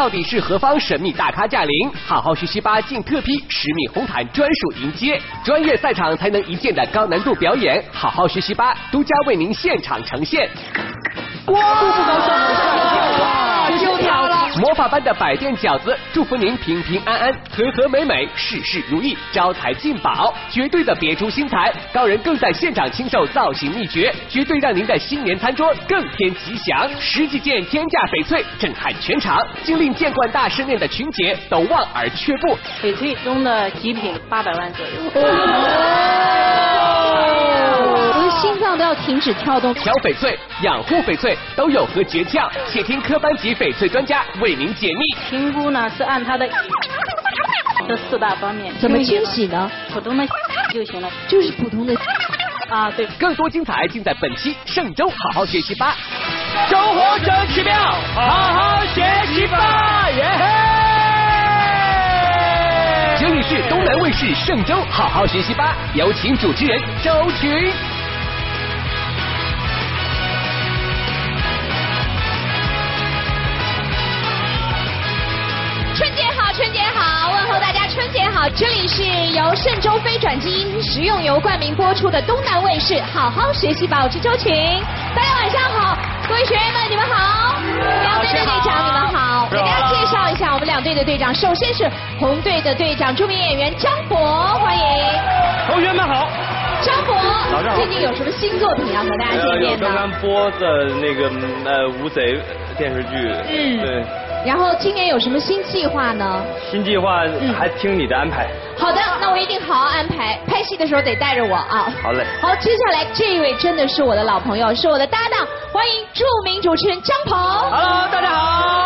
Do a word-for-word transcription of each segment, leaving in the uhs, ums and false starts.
到底是何方神秘大咖驾临？好好学习吧竟特批十米红毯专属迎接，专业赛场才能一见的高难度表演，好好学习吧独家为您现场呈现。哇，步步高升，哇，就跳了！魔法般的百变饺子，祝福您平平安安、和和美美、事事如意、招财进宝，绝对的别出心裁。高人更在现场亲授造型秘诀，绝对让您的新年餐桌更添吉祥。十几件天价翡翠震撼全场，竟令见惯大世面的群姐都望而却步。翡翠中的极品八百万左右。哦，我的心脏都要停止跳动。调翡翠、养护翡翠都有何诀窍？且听科班级翡翠专家为您解密。评估呢是按它的这四大方面，怎么清洗呢？普通的就行了，就是普通的啊，对。更多精彩尽在本期《嵊州好好学习吧》，生活真奇妙，好好学习吧，耶嘿！这里是东南卫视《嵊州好好学习吧》，有请主持人周群。春节好，这里是由嵊州非转基因食用油冠名播出的东南卫视《好好学习吧》，我是周群。大家晚上好，各位学员们，你们好。两队的队长，你们好。给大家介绍一下我们两队的队长，首先是红队的队长，著名演员张博，欢迎。同学们好。张博，最近有什么新作品要和大家见面呢？刚刚播的那个呃《无贼》电视剧。嗯。对。然后今年有什么新计划呢？新计划还听你的安排。嗯、好的，那我一定好好安排。拍戏的时候得带着我啊。好嘞。好，接下来这一位真的是我的老朋友，是我的搭档，欢迎著名主持人张鹏。Hello， 大家好。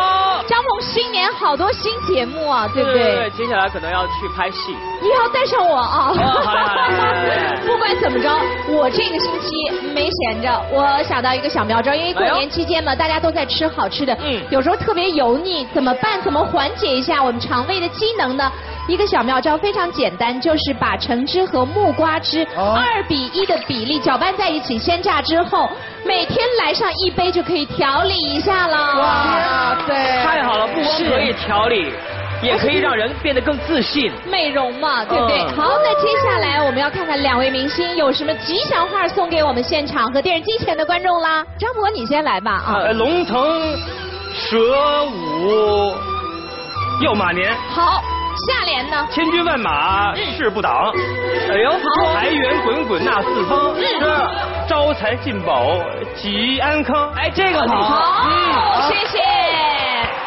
张鹏，新年好多新节目啊，对不对？对对对，接下来可能要去拍戏。你要带上我啊。哦、好嘞好嘞。不管怎么着，我这个星期没闲着，我想到一个小妙招，因为过年期间嘛，大家都在吃好吃的，嗯，有时候特别油腻。你怎么办？怎么缓解一下我们肠胃的机能呢？一个小妙招非常简单，就是把橙汁和木瓜汁二比一的比例搅拌在一起，鲜榨之后，每天来上一杯就可以调理一下了。哇，对，太好了，不光可以调理，也可以让人变得更自信，美容嘛，对不对？嗯、好，那接下来我们要看看两位明星有什么吉祥话送给我们现场和电视机前的观众啦。张博，你先来吧啊、呃！龙腾蛇舞又马年，好，下联呢？千军万马誓不挡，哎呦，财源滚滚纳四方，这招财进宝吉安康，哎，这个好，好，嗯，谢谢，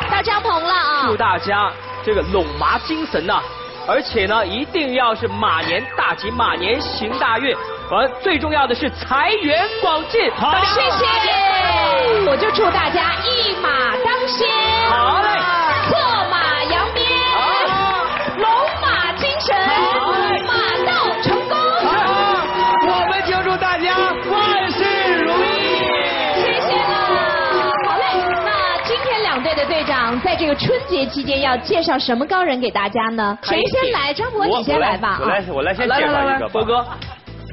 到张鹏了啊！祝大家这个拢麻精神呐、啊，而且呢，一定要是马年大吉，马年行大运，而最重要的是财源广进，好，谢谢。我就祝大家一马当先，好嘞，策马扬鞭，龙马精神，马到成功。我们就祝大家万事如意。谢谢了，好嘞。那今天两队的队长在这个春节期间要介绍什么高人给大家呢？谁先来？张博，你先来吧。我来，我来先介绍一个，博哥。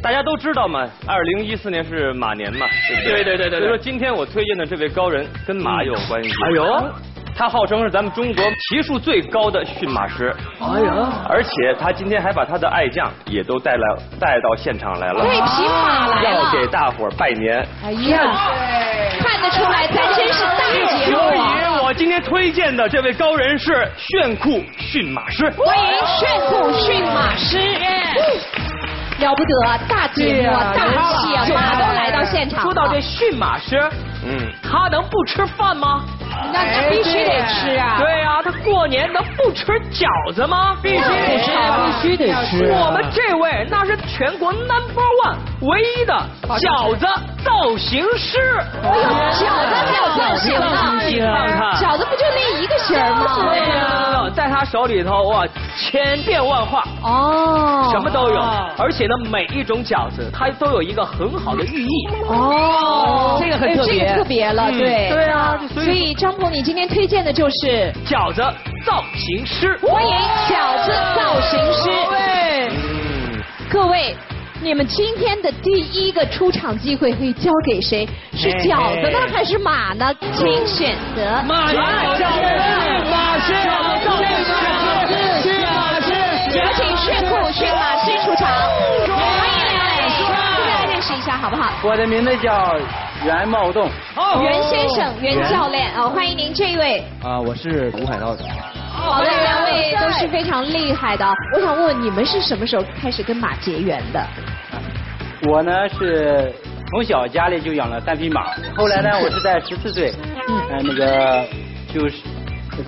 大家都知道嘛，二零一四年是马年嘛，对不对？对对对对。所以说今天我推荐的这位高人跟马有关系。哎呦，他号称是咱们中国骑术最高的驯马师。哎呀，而且他今天还把他的爱将也都带来带到现场来了。对，骑马来了。要给大伙儿拜年。哎呀，看得出来咱真是大节目。所以我今天推荐的这位高人是炫酷驯马师。欢迎炫酷驯马师。了不得，大节目、啊、大戏马都来到现场。说到这驯马师，嗯，他能不吃饭吗？那他必须得吃啊！对啊，他过年能不吃饺子吗？必须得吃，必须得吃。我们这位那是全国 number one 唯一的饺子造型师。哎呦，饺子还有造型呢！饺子不就那一个形吗？对呀，在他手里头哇，千变万化哦，什么都有。而且呢，每一种饺子它都有一个很好的寓意。哦，这个很特别，这个特别了，对。对啊，所以。张鹏，你今天推荐的就是饺子造型师，欢迎饺子造型师。各位，各位，你们今天的第一个出场机会会交给谁？是饺子呢，还是马呢？请选择。马是马是马是马是。有请炫酷驯马师出场。欢迎两位，跟大家认识一下好不好？我的名字叫袁茂栋。哦，袁先生，袁教练哦，欢迎您这一位。啊，我是古海道的。 好的，两位都是非常厉害的。我想问你们是什么时候开始跟马结缘的？我呢是从小家里就养了三匹马，后来呢我是在十四岁，嗯、呃，那个就是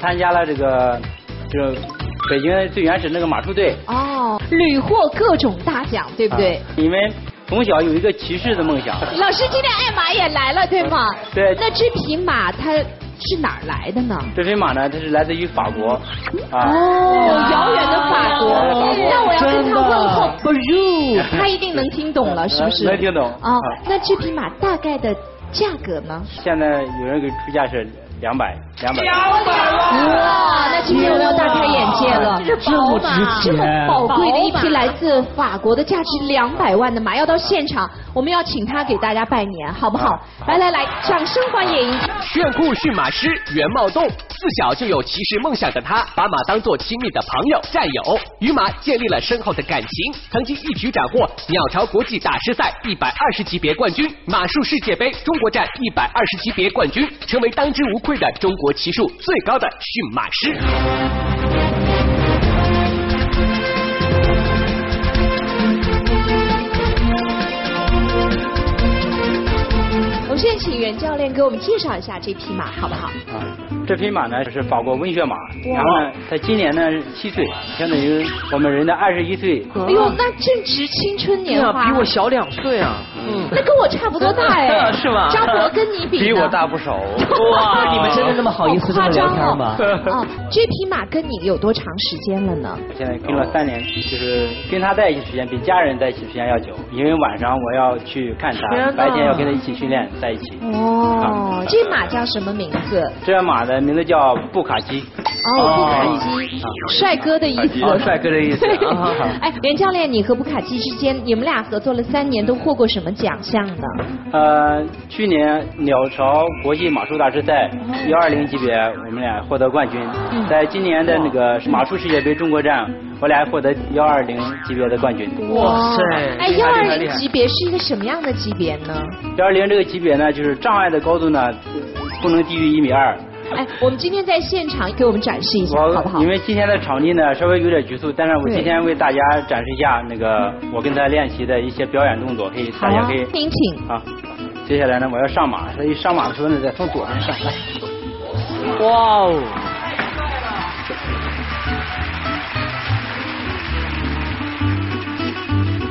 参加了这个就北京最原始那个马术队。哦，屡获各种大奖，对不对？啊、你们从小有一个骑士的梦想。老师今天爱马也来了，对吗？对。那这匹马它 是哪儿来的呢？这匹马呢，它是来自于法国，啊，哦，遥远的法国。那我要跟他问候 ，Blue， 他一定能听懂了，是不是？能听懂。啊，那这匹马大概的价格呢？现在有人给出价是两百，两百。两百哇，那今天我要大开眼界了，这是宝马，这么宝贵的一匹来自法国的价值两百万的马，要到现场，我们要请他给大家拜年，好不好？来来来，掌声欢迎！ 炫酷驯马师袁茂栋，自小就有骑士梦想的他，把马当作亲密的朋友、战友，与马建立了深厚的感情。曾经一举斩获鸟巢国际大师赛一百二十级别冠军、马术世界杯中国站一百二十级别冠军，成为当之无愧的中国骑术最高的驯马师。 先请袁教练给我们介绍一下这匹马好不好？啊，这匹马呢是法国温血马，然后呢，它今年呢七岁，相当于我们人的二十一岁。哎呦，那正值青春年华。比我小两岁啊。嗯。那跟我差不多大哎。是吗？张博跟你比。比我大不少。哇，你们真的那么好意思这么聊天吗？啊，这匹马跟你有多长时间了呢？现在跟了三年，就是跟他在一起时间比家人在一起时间要久，因为晚上我要去看他，白天要跟他一起训练。 在一起哦，这马叫什么名字？这马的名字叫布卡基。哦，布卡基，帅哥的意思。帅哥的意思。哎，袁教练，你和布卡基之间，你们俩合作了三年，都获过什么奖项呢？呃，去年鸟巢国际马术大师赛一百二十级别，我们俩获得冠军。在今年的那个马术世界杯中国站，我俩获得一百二十级别的冠军。哇塞！哎， 一百二十级别是一个什么样的级别呢？ 一百二十这个级别 呢，就是障碍的高度呢，不能低于一米二。哎，我们今天在现场给我们展示一下，好不好？因为今天的场地呢稍微有点局促，但是我今天为大家展示一下那个我跟他练习的一些表演动作，可以大家可以。您请。啊，接下来呢我要上马，所以上马的时候呢再从左上上来。哇哦！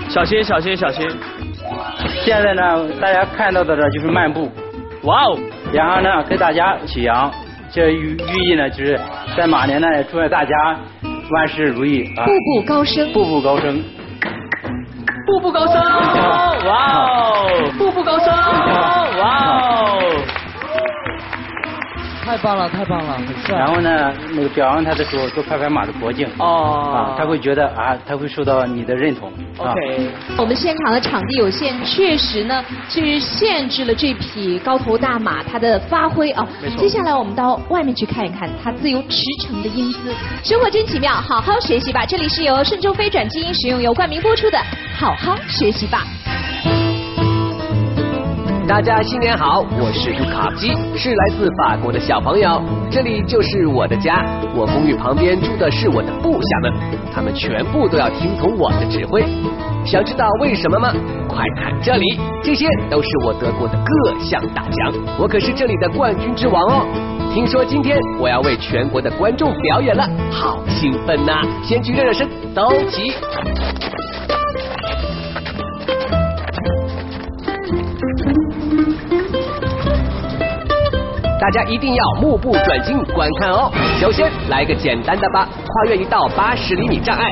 小心，小心，小心！ 现在呢，大家看到的呢就是漫步，哇哦！然后呢，跟大家起扬，这寓寓意呢就是在马年呢，祝大家万事如意啊！步步高升，步步高升，步步高升，哇哦！步步高升，哇哦！太棒了，太棒了，很帅。然后呢，那个表扬他的时候，多拍拍马的脖颈，哦，啊，他会觉得啊，他会受到你的认同。 OK， 我们现场的场地有限，确实呢是限制了这匹高头大马它的发挥啊。接下来我们到外面去看一看它自由驰骋的英姿。生活真奇妙，好好学习吧！这里是由顺州飞转基因食用油冠名播出的《好好学习吧》。大家新年好，我是布卡基，是来自法国的小朋友。这里就是我的家，我公寓旁边住的是我的部下们，他们全部都要听从我的指挥。想知道为什么吗？快看这里，这些都是我得过的各项大奖，我可是这里的冠军之王哦。 听说今天我要为全国的观众表演了，好兴奋呐、啊！先去热热身，走起！大家一定要目不转睛观看哦。首先来个简单的吧，跨越一道八十厘米障碍。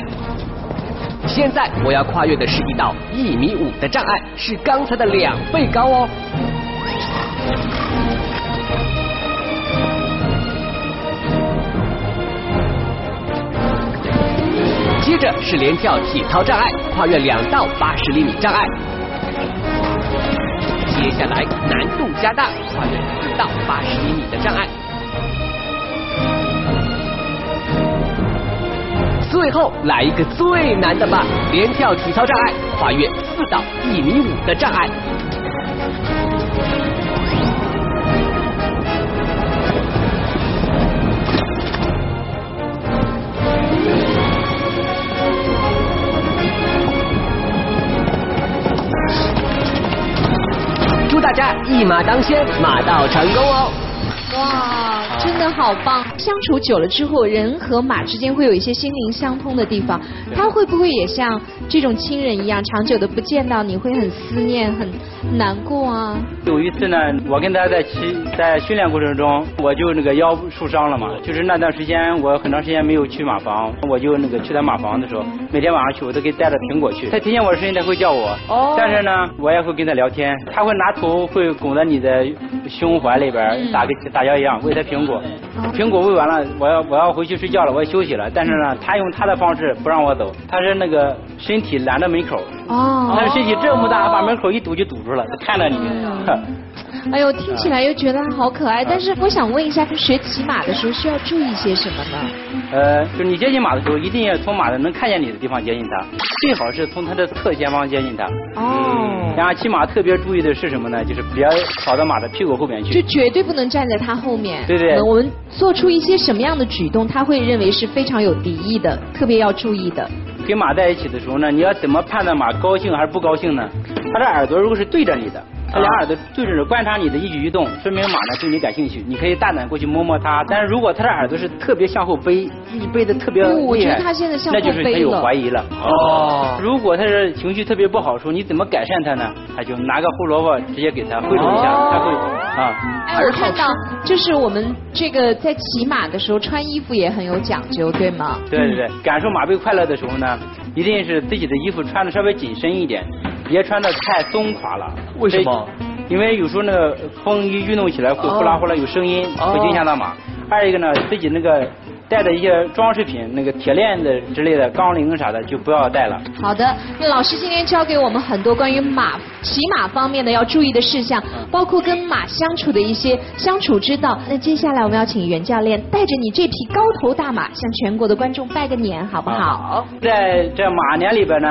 现在我要跨越的是一道一米五的障碍，是刚才的两倍高哦。 接接着是连跳体操障碍，跨越两道八十厘米障碍。接下来难度加大，跨越四道八十厘米的障碍。 最后来一个最难的吧，连跳体操障碍，跨越四道一米五的障碍。祝大家一马当先，马到成功哦！哇！ 真的好棒！相处久了之后，人和马之间会有一些心灵相通的地方。他会不会也像这种亲人一样，长久的不见到你会很思念、很难过啊？有一次呢，我跟他在骑在训练过程中，我就那个腰受伤了嘛，就是那段时间我很长时间没有去马房，我就那个去他马房的时候，每天晚上去我都给带着苹果去。他听见我的声音他会叫我，哦、但是呢，我也会跟他聊天，他会拿头会拱在你的胸怀里边，嗯、打个打腰一样喂他苹果。 苹果喂完了，我要我要回去睡觉了，我要休息了。但是呢，他用他的方式不让我走，他是那个身体拦着门口，哦，他身体这么大，把门口一堵就堵住了，他看着你。哎呦，听起来又觉得好可爱。但是我想问一下，学骑马的时候需要注意些什么呢？呃，就是你接近马的时候，一定要从马的能看见你的地方接近它，最好是从它的侧前方接近它。哦。 然后骑马特别注意的是什么呢？就是不要跑到马的屁股后面去，就绝对不能站在它后面。对对。我们做出一些什么样的举动，他会认为是非常有敌意的，特别要注意的。跟马在一起的时候呢，你要怎么判断马高兴还是不高兴呢？它的耳朵如果是对着你的，它俩耳朵对着观察你的一举一动，说明马呢对你感兴趣，你可以大胆过去摸摸它。但是如果它的耳朵是特别向后背，一背的特别厉害，那就是它有怀疑了。哦。如果它是情绪特别不好的时候，你怎么改善它呢？ 他就拿个胡萝卜直接给他挥动一下，他会啊。哎，我看到就是我们这个在骑马的时候穿衣服也很有讲究，对吗？对对对，感受马背快乐的时候呢，一定是自己的衣服穿的稍微紧身一点，别穿的太松垮了。为什么？因为有时候那个风一运动起来会呼啦呼啦有声音，会惊吓到马。二一个呢，自己那个。 带的一些装饰品，那个铁链子之类的、钢铃啥的就不要带了。好的，那老师今天教给我们很多关于马骑马方面的要注意的事项，包括跟马相处的一些相处之道。那接下来我们要请袁教练带着你这匹高头大马向全国的观众拜个年，好不好？好。在这马年里边呢，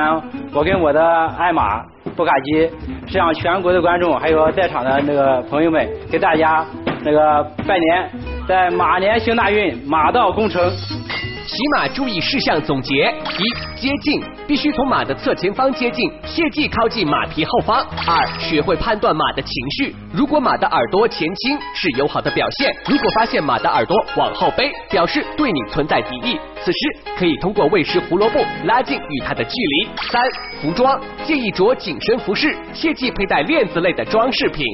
我跟我的爱马布卡基，向全国的观众还有在场的那个朋友们，给大家那个拜年。 在马年行大运，马到功成。骑马注意事项总结：一、接近必须从马的侧前方接近，切忌靠近马皮后方；二、学会判断马的情绪，如果马的耳朵前倾是友好的表现；如果发现马的耳朵往后背，表示对你存在敌意。 此时可以通过喂食胡萝卜拉近与它的距离。三、服装建议着紧身服饰，切忌佩戴链子类的装饰品。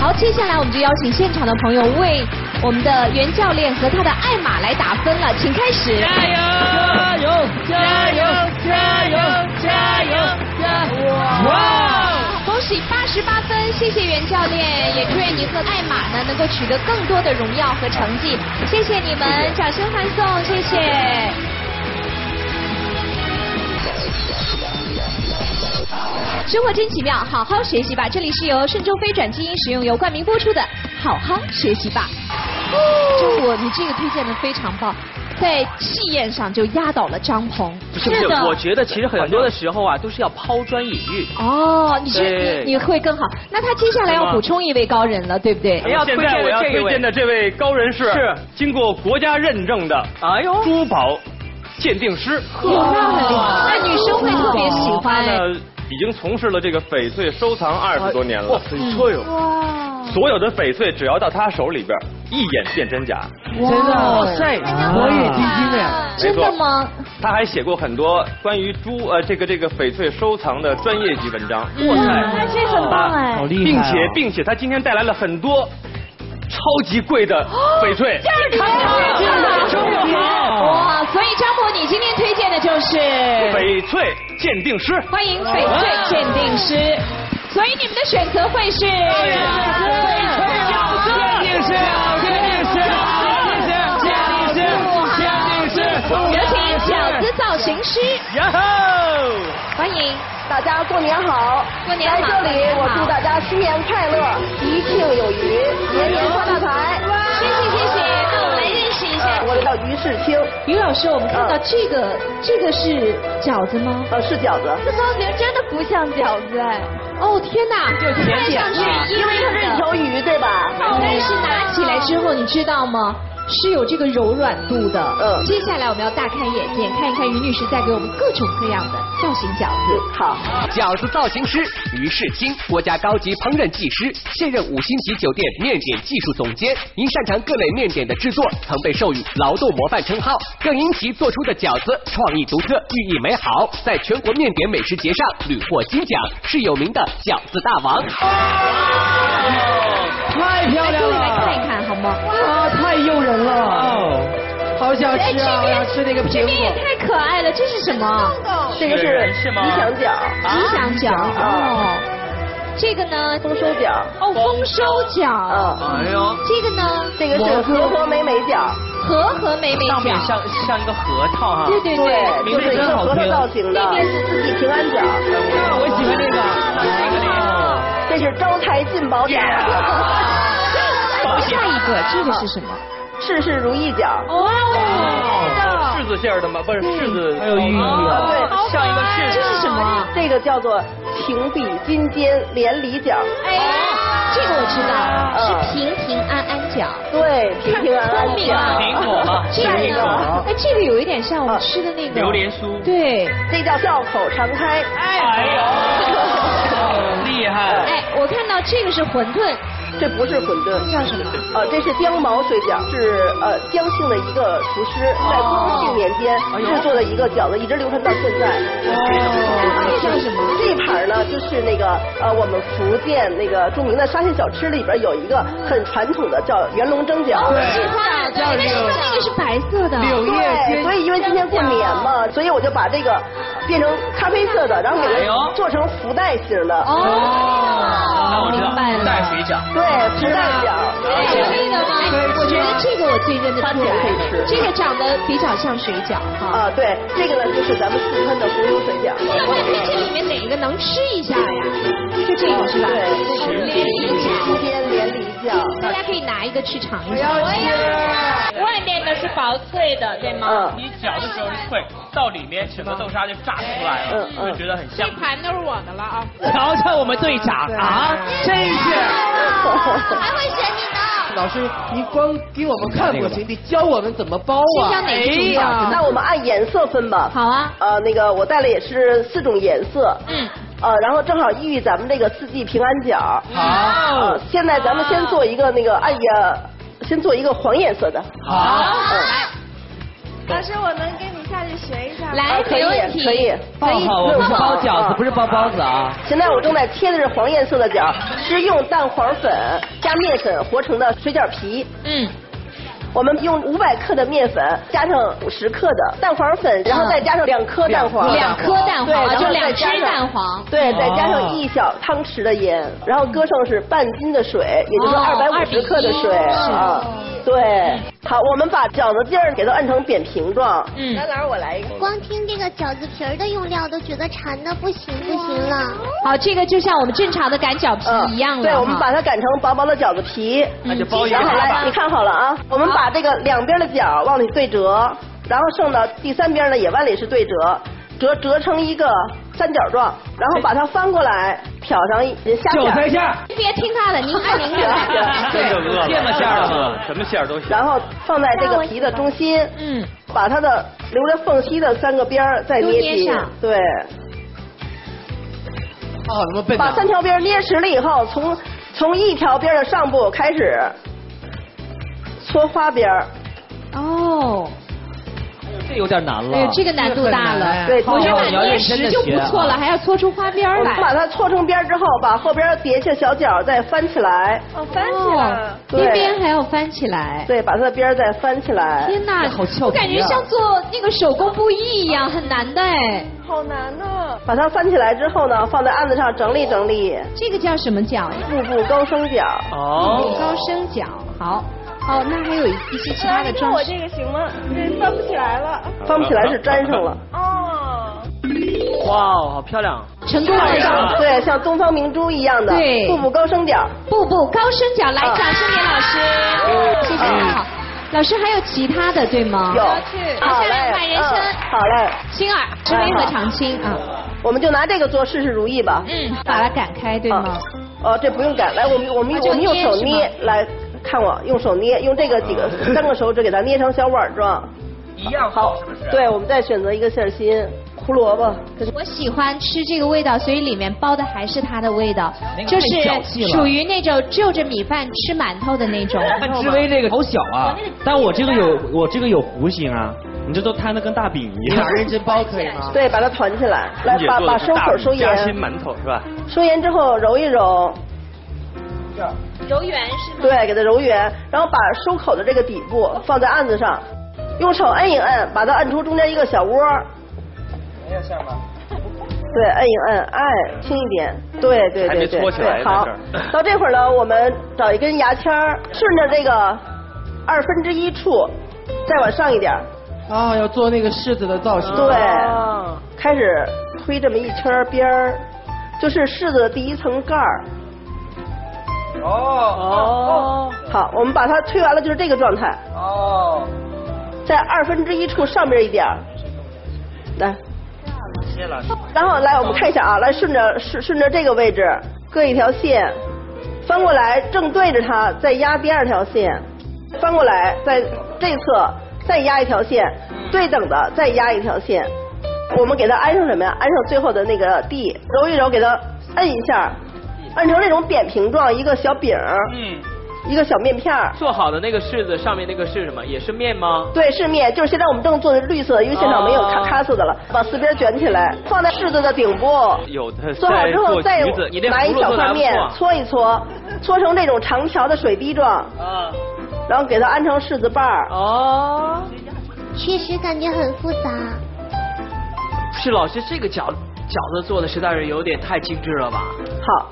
好，接下来我们就邀请现场的朋友为我们的袁教练和他的爱马来打分了，请开始。加油！加油！加油！加油！加油！哇！ 恭喜八十八分，谢谢袁教练，也祝愿你和爱马呢能够取得更多的荣耀和成绩，谢谢你们，掌声欢送，谢谢。生活真奇妙，好好学习吧！这里是由顺州飞转基因食用油冠名播出的《好好学习吧》。中国，你这个推荐的非常棒。 在气焰上就压倒了张鹏。是的，我觉得其实很多的时候啊，都是要抛砖引玉。哦，你是你你会更好。那他接下来要补充一位高人了，对不对？现在我要推荐的这位高人是是经过国家认证的，哎呦，珠宝鉴定师。哇，那很厉害，那女生会特别喜欢。他呢，已经从事了这个翡翠收藏二十多年了。哇，翡翠哦。所有的翡翠只要到他手里边。 一眼辨真假，哇塞，我也震惊了，真的吗？他还写过很多关于珠呃这个这个翡翠收藏的专业级文章，哇塞，这很棒哎，好厉害！并且并且他今天带来了很多超级贵的翡翠，这样子，哇！所以张博，你今天推荐的就是翡翠鉴定师，欢迎翡翠鉴定师。所以你们的选择会是翡翠鉴定师。 鉴定师，鉴定师，鉴定师，鉴定师，鉴定师，寻师。呀吼！欢迎大家过年好！过年好！在这里我祝大家新年快乐，一庆有余，年年发大财。谢谢谢谢，那我们来认识一下。我叫于世清。于老师，我们看到这个，这个是饺子吗？呃，是饺子。这光明真的不像饺子哎。 哦天哪，看上去因为它是一条鱼对吧？但是拿起来之后，你知道吗？是有这个柔软度的。嗯。接下来我们要大开眼界，看一看于女士带给我们各种各样的造型饺子。好，饺子造型师于世清，国家高级烹饪技师，现任五星级酒店面点技术总监。因擅长各类面点的制作，曾被授予劳动模范称号，更因其做出的饺子创意独特，寓意美好，在全国面点美食节上屡获金奖，是有名的 饺子大王，太漂亮了！来看一看好吗？哇，太诱人了！好想吃啊！我要吃那个苹果。这边也太可爱了，这是什么？这个是吉祥饺。吉祥饺哦，这个呢？丰收饺。哦，丰收饺。哎呦，这个呢？这个是和和美美饺。 和和美美，上面像像一个核桃哈，对对对，名字真好听。造型的，那边是自己平安饺，我喜欢这个，这是招财进宝饺。下一个，这个是什么？事事如意饺。哇哦，柿子馅的吗？不是柿子，还有寓意啊。对，像一个柿子。这是什么？这个叫做情比金坚连理饺。 这个我知道，是平平安安饺。对，平平安安饺。苹果吗？这个，哎，这个有一点像我们吃的那个榴莲酥。对，这叫笑口常开。哎呦，厉害！哎，我看到这个是馄饨，这不是馄饨，叫什么？呃，这是姜毛水饺，是呃江姓的一个厨师在光绪年间制作的一个饺子，一直流传到现在。哦，这叫什么？ 盘呢，就是那个呃，我们福建那个著名的沙县小吃里边有一个很传统的叫袁隆蒸饺，对，但是那个是白色的，对，所以因为今天过年嘛，所以我就把这个变成咖啡色的，然后给它做成福袋型的。哦，明白了，福袋水饺，对，福袋饺，这个吗？我觉得这个我最认得出来，这个长得比较像水饺哈。啊，对，这个呢就是咱们四川的红油水饺。那我看这里面哪一个能？ 能吃一下呀，就这个是吧？对，连理饺，连连理饺，大家可以拿一个去尝一下。外面的是薄脆的，对吗？你嚼的时候是脆，到里面整个豆沙就炸出来了，就觉得很香。这盘都是我的了啊！瞧瞧我们队长啊，真是还会选你呢。 老师，您光给我们看不行，得教我们怎么包啊！哎呀，那我们按颜色分吧。好啊。呃，那个我带了也是四种颜色。嗯。呃，然后正好寓意咱们这个四季平安饺。好。现在咱们先做一个那个，哎呀，先做一个黄颜色的。好。老师，我能跟你下去学一下？来，没问题。可以，可以。我们是包饺子，不是包包子啊。现在我正在贴的是黄颜色的饺，是用蛋黄粉加面粉和成的水饺皮。嗯。我们用五百克的面粉，加上五十克的蛋黄粉，然后再加上两颗蛋黄。两颗蛋黄，就两只蛋黄。对，再加上一小汤匙的盐，然后搁上是半斤的水，也就是二百五十克的水啊。 对，好，我们把饺子馅儿给它摁成扁平状。嗯，来来，我来一个。光听这个饺子皮儿的用料，都觉得馋的不行不行了。好，这个就像我们正常的擀饺皮一样了。对，我们把它擀成薄薄的饺子皮。那就包一下吧。你看好了啊，我们把这个两边的角往里对折，然后剩的第三边呢也往里是对折，折折成一个三角状，然后把它翻过来挑上虾馅。韭菜馅。别听他的，您看您的。对。 芥末馅儿吗？什么馅儿都行。然后放在这个皮的中心，嗯，把它的留着缝隙的三个边儿再捏紧，对。啊，什么笨？把三条边捏实了以后，从从一条边的上部开始搓花边儿。哦。 这有点难了，对，这个难度大了。对，我觉得捏实就不错了，还要搓出花边来。我把它搓成边之后，把后边叠下小角，再翻起来。哦，翻起来。边边还要翻起来。对，把它的边再翻起来。天哪，好俏皮啊！我感觉像做那个手工布艺一样，很难的哎。好难呢。把它翻起来之后呢，放在案子上整理整理。这个叫什么饺呀？步步高升饺。哦。步步高升饺，好。 哦，那还有一些其他的装饰。那我这个行吗？这翻不起来了。翻不起来是粘上了。哦。哇，好漂亮！成功了，像对，像东方明珠一样的，对，步步高升点，步步高升点，来，掌声给老师，谢谢。 老师还有其他的对吗？有，好嘞，百人参，好嘞，青耳、知微和长青啊，我们就拿这个做事事如意吧。嗯，把它擀开对吗？哦，这不用擀，来，我们我们我们用手捏，来看我用手捏，用这个几个三个手指给它捏成小碗状。一样好，是不是？对，我们再选择一个馅心，胡萝卜。我喜欢吃这个味道，所以里面包的还是它的味道，就是属于那种就着米饭吃馒头的那种。但知微这个好小啊，但我这个有我这个有弧形啊，你这都摊的跟大饼一样。两人一包可以吗？对，把它团起来，来把把收口收盐。夹心馒头是吧？收盐之后揉一揉，揉圆是吗？对，给它揉圆，然后把收口的这个底部放在案子上，用手摁一摁，把它摁出中间一个小窝。 这下吧，对，摁一摁，哎，轻一点，对对对对，对，好。到这会儿呢，我们找一根牙签儿，顺着这个二分之一处，再往上一点。啊、哦，要做那个柿子的造型。对，哦、开始推这么一圈边儿，就是柿子的第一层盖儿。哦哦，好，我们把它推完了，就是这个状态。哦，在二分之一处上边一点，来。 然后来，我们看一下啊，来顺着顺顺着这个位置各一条线，翻过来正对着它，再压第二条线，翻过来在这侧再压一条线，对等的再压一条线。我们给它安上什么呀？安上最后的那个 D， 揉一揉，给它摁一下，摁成那种扁平状一个小饼儿，嗯，一个小面片儿。做好的那个柿子上面那个是什么？也是面吗？对，是面，就是现在我们正做的绿色，因为现场没有咖咖色的了。 把四边卷起来，放在柿子的顶部。有的做好之后，再拿一小块面搓一搓，搓成这种长条的水滴状。啊，然后给它安成柿子瓣儿。哦，确实感觉很复杂。是老师，这个饺饺子做的实在是有点太精致了吧？好，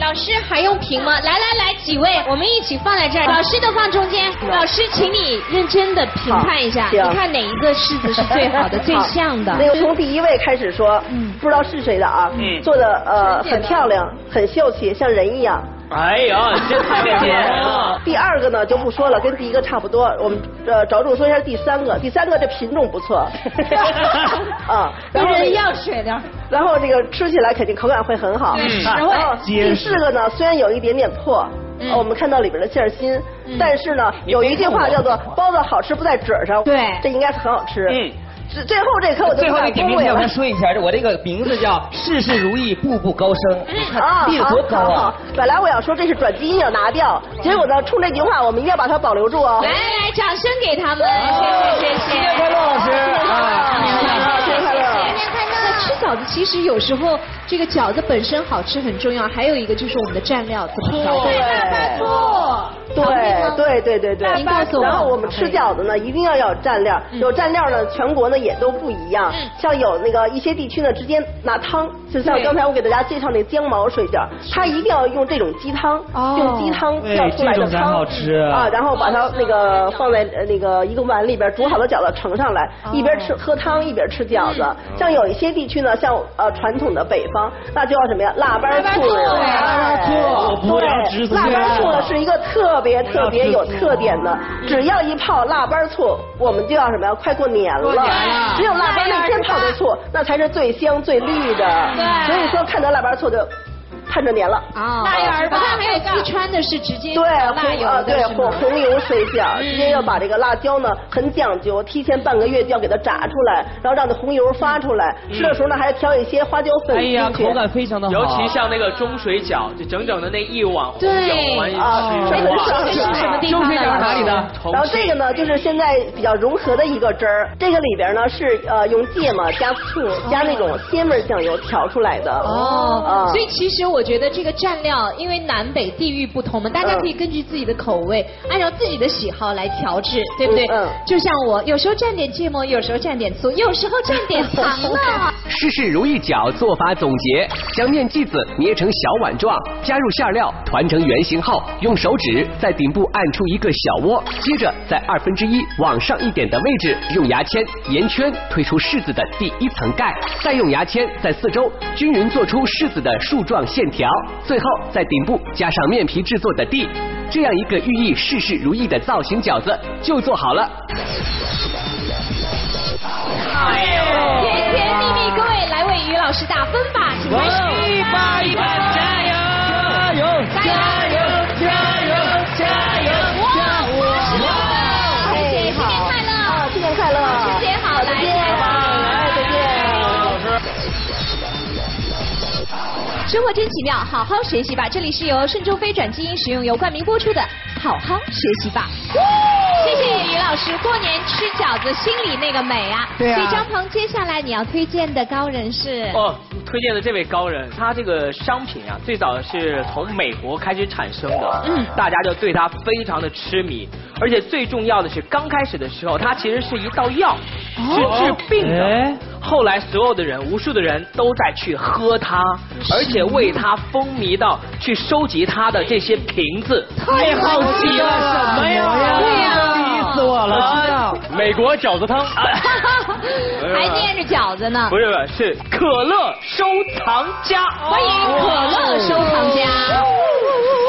老师还用评吗？来来来，几位，我们一起放在这儿，老师都放中间。老师，请你认真的评判一下，你看哪一个柿子是最好的、最像的？那个从第一位开始说，不知道是谁的啊，做的呃很漂亮，很秀气，像人一样。哎呀，真太美了！第二个呢就不说了，跟第一个差不多。我们呃着重说一下第三个，第三个这品种不错。啊，跟人要水的。 然后这个吃起来肯定口感会很好。嗯、然后第四个呢，虽然有一点点破，嗯、我们看到里边的馅心，嗯、但是呢，有一句话叫做“包子好吃不在褶上”，对，这应该是很好吃。嗯。 最最后这颗我就最后那点名字，我先说一下，我这个名字叫事事如意，步步高升。啊，立得多高啊！本来我要说这是转基因要拿掉，结果呢，冲这句话我们一定要把它保留住哦。来来，掌声给他们！谢谢谢谢。新年快乐，老师！啊，新年快乐，新年快乐！新年快乐！吃饺子其实有时候这个饺子本身好吃很重要，还有一个就是我们的蘸料怎么调配。对。 对对对对对，然后我们吃饺子呢，一定要有蘸料，有蘸料呢，全国呢也都不一样，像有那个一些地区呢，直接拿汤，就像刚才我给大家介绍那姜毛水饺，它一定要用这种鸡汤，用鸡汤调出来的汤，啊，然后把它那个放在那个一个碗里边，煮好的饺子盛上来，一边吃喝汤一边吃饺子。像有一些地区呢，像呃传统的北方，那就要什么呀，腊八醋，腊八醋，对，腊八醋呢是一个特。 特别特别有特点的，只要一泡腊八醋，我们就要什么呀？快过年了，只有腊八那天泡的醋，那才是最香最绿的。所以说，看到腊八醋就盼着年了。啊，腊月儿吧，还有四川的是直接对红油对红红油水饺，直接要把这个辣椒呢很讲究，提前半个月就要给它炸出来，然后让这红油发出来。吃的时候呢，还调一些花椒粉。哎呀，口感非常的好。尤其像那个中水饺，就整整的那一碗红油啊。 中水饺是哪里的？然后这个呢，就是现在比较融合的一个汁儿。这个里边呢是呃用芥末加醋加那种鲜味酱油调出来的。哦，所以其实我觉得这个蘸料，因为南北地域不同嘛，大家可以根据自己的口味，按照自己的喜好来调制，对不对？嗯。就像我有时候蘸点芥末，有时候蘸点醋，有时候蘸点糖呢。事事如意饺做法总结：将面剂子捏成小碗状，加入馅料，团成圆形后，用手指在顶部按出一个小窝，接着在二分之一往上一点的位置，用牙签、沿圈推出柿子的第一层盖，再用牙签在四周均匀做出柿子的树状线条，最后在顶部加上面皮制作的蒂，这样一个寓意事事如意的造型饺子就做好了。 甜甜蜜蜜，各位来为于老师打分吧，请开始。一百一百，加油！加油！加油！加油！加油！哇，八十六分！谢谢，新年快乐！啊，新年快乐！春节好，来年好，来再见，老师。生活真奇妙，好好学习吧！这里是由顺州飞转基因食用油冠名播出的《好好学习吧》。 谢谢于老师，过年吃饺子心里那个美啊！对啊。所以张鹏，接下来你要推荐的高人是？哦，推荐的这位高人，他这个商品啊，最早是从美国开始产生的，嗯，大家就对他非常的痴迷。而且最重要的是，刚开始的时候，它其实是一道药，是治病的。哦 后来，所有的人，无数的人都在去喝它，而且为它风靡到去收集它的这些瓶子。太好奇了，什么呀？对呀，逼死我了！美国饺子汤，还念着饺子呢。不是，是可乐收藏家。欢迎可乐收藏家。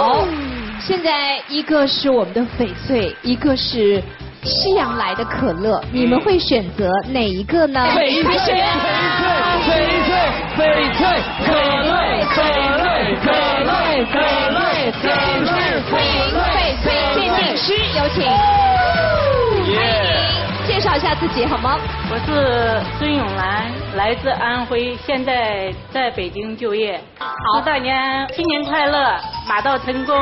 哦，现在一个是我们的翡翠，一个是 西洋来的可乐，你们会选择哪一个呢？翡翠，翡翠，翡翠，翡翠，可乐，可乐，可乐，可乐，可乐，欢迎翡翠鉴定师，有请。欢迎，介绍一下自己好吗？我是孙永兰，来自安徽，现在在北京就业。好，大家新年快乐，马到成功，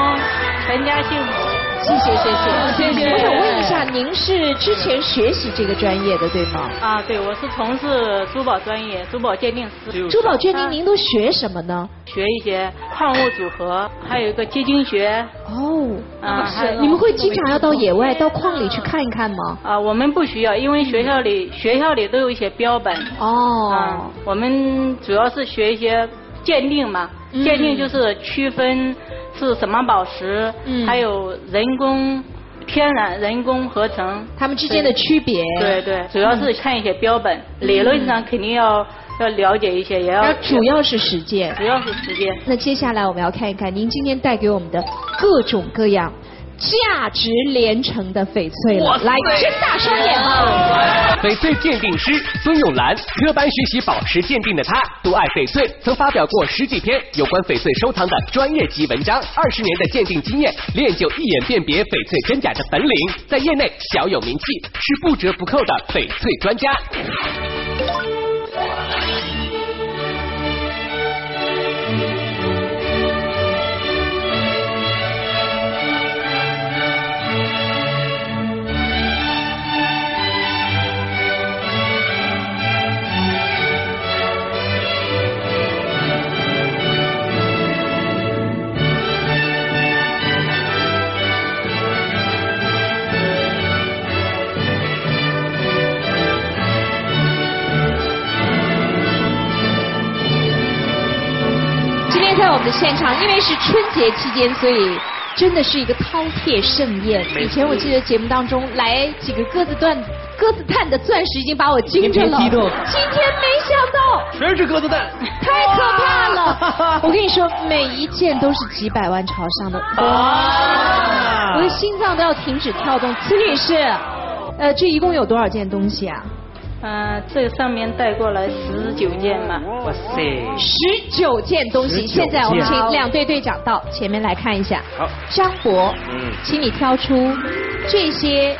全家幸福。 谢谢谢谢谢谢。我想问一下，您是之前学习这个专业的对吗？啊，对，我是从事珠宝专业，珠宝鉴定师。珠宝鉴定，您都学什么呢？学一些矿物组合，还有一个结晶学。哦，啊，是。你们会经常要到野外、到矿里去看一看吗？啊，我们不需要，因为学校里学校里都有一些标本。哦。我们主要是学一些鉴定嘛，鉴定就是区分 是什么宝石？嗯，还有人工、天然、人工合成，它们之间的区别。对对，主要是看一些标本，嗯、理论上肯定要要了解一些，也要。主要是实践。主要是实践。那接下来我们要看一看您今天带给我们的各种各样价值连城的翡翠了，来睁大双眼吧！翡翠鉴定师孙永兰，科班学习宝石鉴定的她，独爱翡翠，曾发表过十几篇有关翡翠收藏的专业级文章。二十年的鉴定经验，练就一眼辨别翡翠真假的本领，在业内小有名气，是不折不扣的翡翠专家。 在我们的现场，因为是春节期间，所以真的是一个饕餮盛宴。以前我记得节目当中来几个鸽子蛋，鸽子蛋的钻石已经把我惊着了。今天没想到，全是鸽子蛋，太可怕了！我跟你说，每一件都是几百万朝上的，哇！我的心脏都要停止跳动。崔女士，呃，这一共有多少件东西啊？ 呃，这上面带过来十九件嘛，哇塞，十九件东西。现在我们请两队队长到前面来看一下。好，张博，嗯，请你挑出这些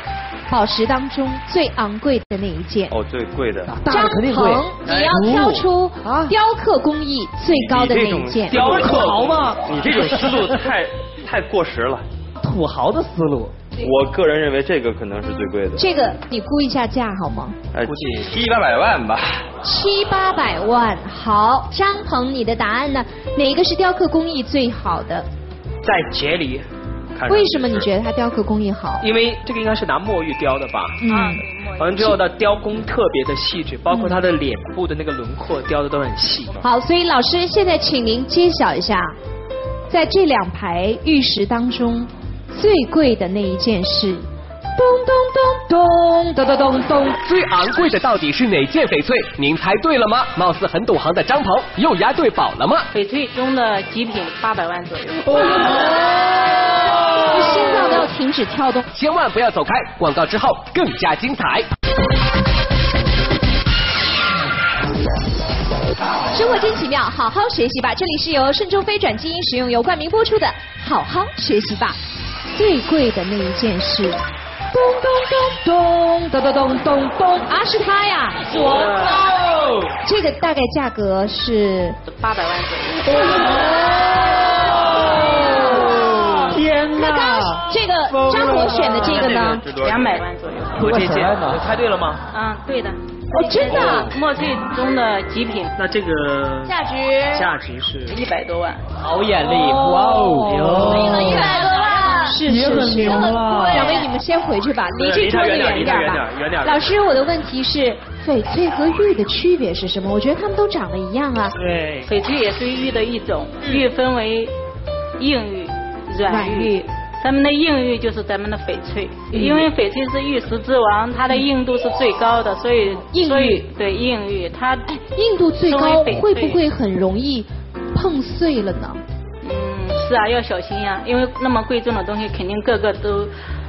宝石当中最昂贵的那一件。哦，最贵的。张鹏，你要挑出雕刻工艺最高的那一件。雕刻吗？你这种思路太太过时了，土豪的思路。 我个人认为这个可能是最贵的。这个你估一下价好吗？哎，估计七八百万吧。七八百万，好。张鹏，你的答案呢？哪一个是雕刻工艺最好的？在杰里。看。为什么你觉得它雕刻工艺好？因为这个应该是拿墨玉雕的吧？嗯。完了之后呢，雕工特别的细致，包括它的脸部的那个轮廓雕的都很细。好，所以老师现在请您揭晓一下，在这两排玉石当中，最贵的那一件是。 咚咚咚咚咚咚咚咚！最昂贵的到底是哪件翡翠？您猜对了吗？貌似很懂行的张鹏又押对宝了吗？翡翠中的极品八百万左右。哦，心脏都要停止跳动！千万不要走开，广告之后更加精彩。生活真奇妙，好好学习吧！这里是由顺州飞转基因食用油冠名播出的《好好学习吧》。最贵的那一件事。 咚咚咚咚咚咚咚咚啊！是它呀！哇！这个大概价格是八百万左右。哦！天哪！那刚刚这个张博选的这个呢？两百万左右。我这件，我猜对了吗？嗯，对的。哦，真的！墨翠中的极品。那这个价值？价值是一百多万。好眼力！哇哦！一百多万。 是是是，两位你们先回去吧，离这桌子远一点吧。老师，我的问题是翡翠和玉的区别是什么？我觉得它们都长得一样啊。对，翡翠也是玉的一种，玉分为硬玉、软玉。咱们的硬玉就是咱们的翡翠，因为翡翠是玉石之王，它的硬度是最高的，所以硬玉对硬玉它硬度最高，会不会很容易碰碎了呢？ 是啊，要小心呀、啊，因为那么贵重的东西，肯定个个都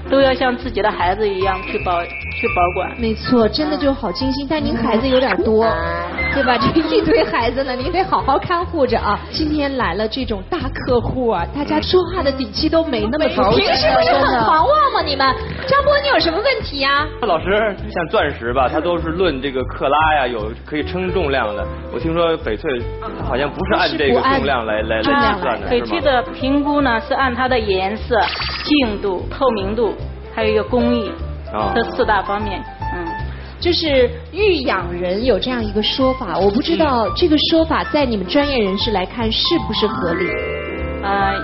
都要像自己的孩子一样去保去保管。没错，真的就好精心，但您孩子有点多，对吧？这一堆孩子呢，您得好好看护着啊。今天来了这种大客户啊，大家说话的底气都没那么足。平时不是很狂妄吗？你们，张波，你有什么问题呀、啊？老师，像钻石吧，它都是论这个克拉呀，有可以称重量的。我听说翡翠好像不是按这个重量来来来计算的，翡翠的。 评估呢是按它的颜色、净度、透明度，还有一个工艺，哦、这四大方面。嗯，就是玉养人有这样一个说法，我不知道这个说法在你们专业人士来看是不是合理？呃，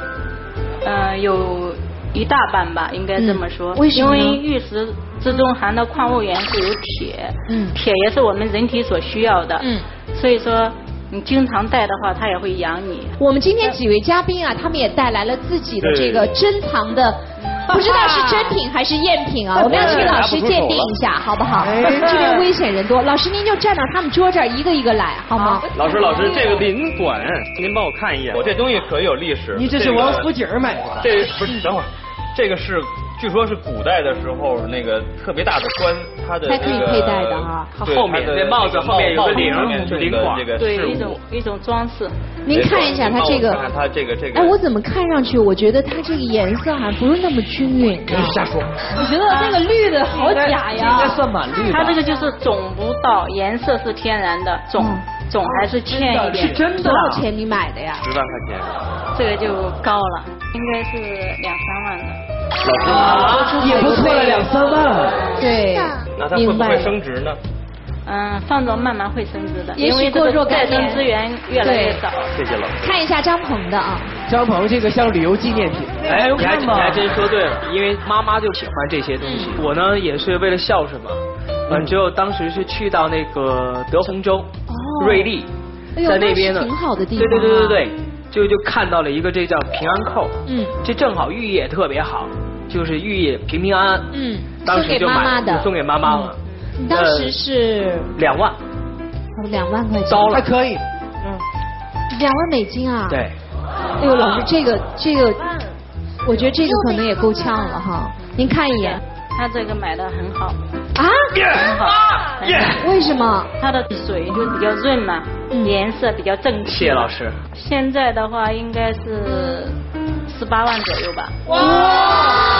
呃，有一大半吧，应该这么说。嗯、为什么？因为玉石之中含的矿物元素有铁，嗯，铁也是我们人体所需要的，嗯，所以说。 你经常戴的话，它也会养你。我们今天几位嘉宾啊，他们也带来了自己的这个珍藏的，不知道是真品还是赝品啊。我们要请老师鉴定一下，好不好？这边危险人多，老师您就站到他们桌这儿一个一个来，好吗？老师，老师，这个您管，您帮我看一眼，我这东西可有历史。你这是王府井买的？这不是，等会儿，这个是。 据说是古代的时候，那个特别大的官，它的这个后面那帽子后面有个铃，铃管，对，一种一种装饰。您看一下它这个，看它这个这个。哎，我怎么看上去我觉得它这个颜色好像不是那么均匀？别瞎说。我觉得这个绿的好假呀。应该算满绿。它这个就是种不到，颜色是天然的，种种还是欠一点。是真的。多少钱你买的呀？十万块钱。这个就高了，应该是两三万的。 啊，也不错了，两三万。对，那它会不会升值呢？嗯，放着慢慢会升值的，因为过若干年再生资源越来越少。谢谢老师。看一下张鹏的啊，张鹏这个像旅游纪念品。哎，你还你还真说对了，因为妈妈就喜欢这些东西。我呢也是为了孝顺嘛，完之后当时是去到那个德宏州，瑞丽，在那边呢，挺好的地方。对对对对对，就就看到了一个这叫平安扣，嗯，这正好寓意也特别好。 就是寓意平平安安，嗯，当时就买的，送给妈妈了。你当时是两万，两万块钱，高了还可以，嗯，两万美金啊。对。哎呦，老师，这个这个，我觉得这个可能也够呛了哈。您看一眼，他这个买的很好啊，很好，为什么？它的水就比较润嘛，颜色比较正气。谢谢老师。现在的话应该是十八万左右吧。哇。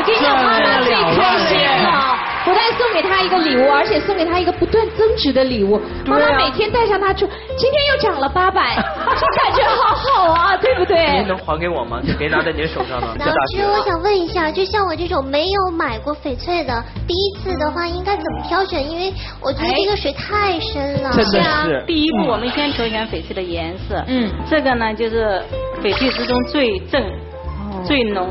我跟你讲，妈妈最开心了。不但送给她一个礼物，而且送给她一个不断增值的礼物。妈妈每天带上它出，今天又涨了八百，这感觉好好啊，对不对？您能还给我吗？别拿在您手上了。老师，我想问一下，就像我这种没有买过翡翠的，第一次的话应该怎么挑选？因为我觉得这个水太深了。真的是。第一步，我们先挑选翡翠的颜色。嗯。这个呢，就是翡翠之中最正。 哦，最浓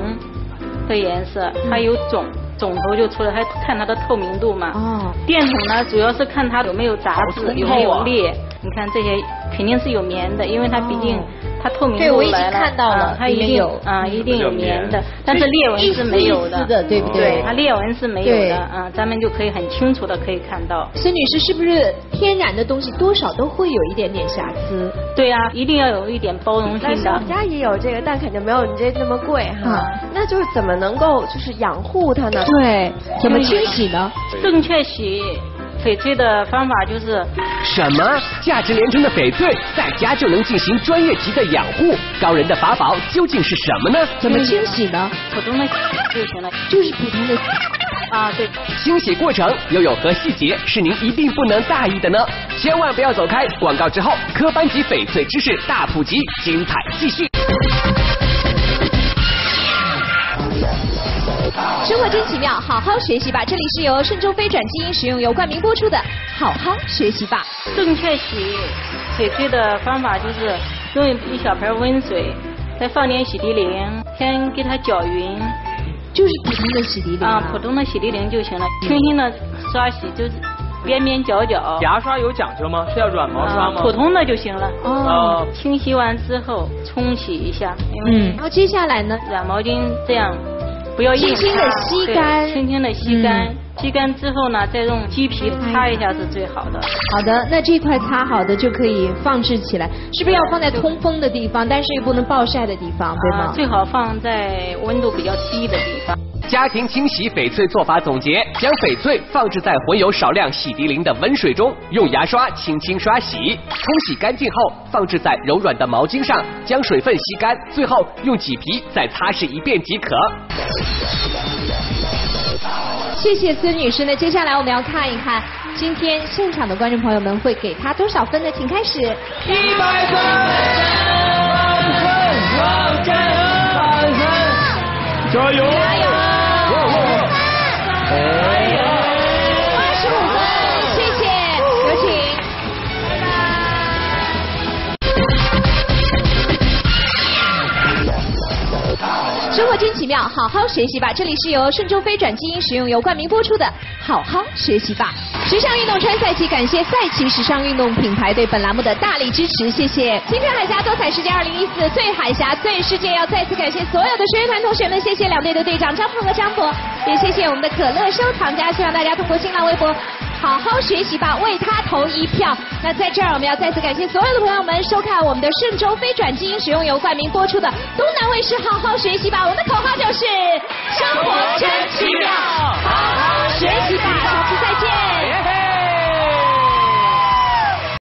的颜色，它有种种头就出来，还看它的透明度嘛。哦。电筒呢，主要是看它有没有杂质，有没有裂。你看这些肯定是有棉的，因为它毕竟它透明度来了。对，我已经看到了，它一定有啊，一定有棉的，但是裂纹是没有的，对不对？它裂纹是没有的啊，咱们就可以很清楚的可以看到。孙女士，是不是天然的东西多少都会有一点点瑕疵？对啊，一定要有一点包容性的。但是我们家也有这个，但肯定没有你这那么贵哈。那就是怎么能够就是养护它呢？对，怎么清洗呢？正确洗。翡翠的方法就是什么？价值连城的翡翠，在家就能进行专业级的养护。高人的法宝究竟是什么呢？怎么清洗呢？普通的就行了，就是普通的啊，对。清洗过程又有何细节是您一定不能大意的呢？千万不要走开！广告之后，科班级翡翠知识大普及，精彩继续。生活真奇妙，好好学习吧！这里是由顺州飞转基因食用油冠名播出的《好好学习吧》。正确洗翡翠的方法就是用一小盆温水，再放点洗涤灵，先给它搅匀。就是普通的洗涤灵啊，普通的洗涤灵就行了。轻轻的刷洗，就是边边角角。牙刷有讲究吗？是要软毛刷吗？普通的就行了。哦。清洗完之后冲洗一下。嗯。然后接下来呢？软毛巾这样。不要硬，轻轻的吸干，轻轻的吸干，吸干之后呢，再用鸡皮擦一下是最好的。好的，那这块擦好的就可以放置起来，是不是要放在通风的地方，但是又不能暴晒的地方，对吗？最好放在温度比较低的地方。家庭清洗翡翠做法总结：将翡翠放置在混有少量洗涤灵的温水中，用牙刷轻轻刷洗，冲洗干净后放置在柔软的毛巾上，将水分吸干，最后用麂皮再擦拭一遍即可。谢谢孙女士呢，接下来我们要看一看今天现场的观众朋友们会给她多少分呢？请开始。一百分，万分，万分，万分，加油！加油！八十五分，谢谢，有请。拜拜。生活真奇妙，好好学习吧！这里是由顺州飞转基因食用油冠名播出的《好好学习吧》。时尚运动穿赛旗，感谢赛旗时尚运动品牌对本栏目的大力支持，谢谢。青春海峡多彩世界二零一四最海峡最世界，要再次感谢所有的学员团同学们，谢谢两队的队长张鹏和张博。也谢谢我们的可乐收藏家，希望大家通过新浪微博好好学习吧，为他投一票。那在这儿我们要再次感谢所有的朋友们收看我们的顺州飞转基因食用油冠名播出的东南卫视好好学习吧，我们的口号就是生活真奇妙，好好学习。